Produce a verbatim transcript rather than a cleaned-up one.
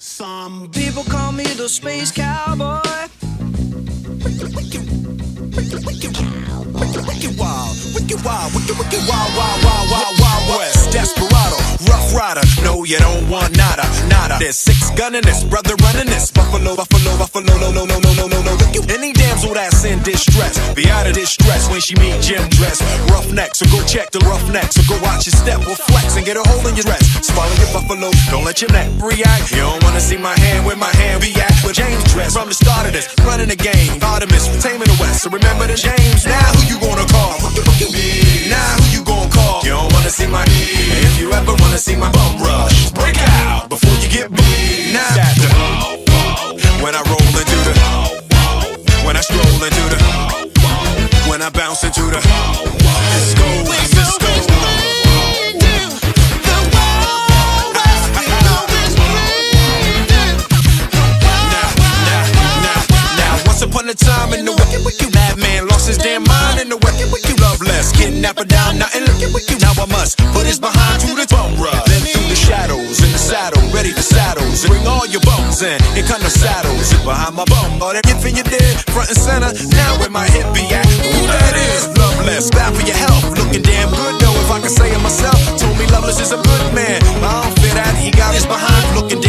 Some people call me the space cowboy. Wicked wild, wicked wild, wicked wicked wild, wild, wild, wild, wild west. Desperado, rough rider. No, you don't want nada, nada. There's six gun in this, brother running this. Buffalo, buffalo, buffalo, no, no, no, no, no, no, no. Look you, any damsel that's in distress, be out of distress when she meet gym dress. Rough neck, so go check the rough neck, so go watch your step, or flex and get a hole in your dress. Swallow your buffalo, don't let your neck react. You don't wanna see my hand where my hand be at. With James dress from the start of this, running the game, Artemis, taming the West. So remember the James now. Who you gonna call? Now who you gonna call? You don't wanna see my knee. If you ever wanna see my bum rush, break out before you get beat. Now the wow wow, when I roll into the wow wow, when I stroll into the wow wow, when I bounce into the wow wow. Let's go, let's go. Now once upon a time in the wicked wicked mad man lost his damn mind. In the wicked, wicked, loveless, kidnapper down, nothing looking with you. Now I must put his behind to the drum run. Then through the shadows, in the saddle, ready for saddles. Bring all your bums in, here come the saddles. Behind my bum, all that infant you did, front and center. Now where my hip be at? Who that is? Loveless, glad for your health, looking damn good. Though if I can say it myself, told me Loveless is a good man. I don't feel that he got his behind looking.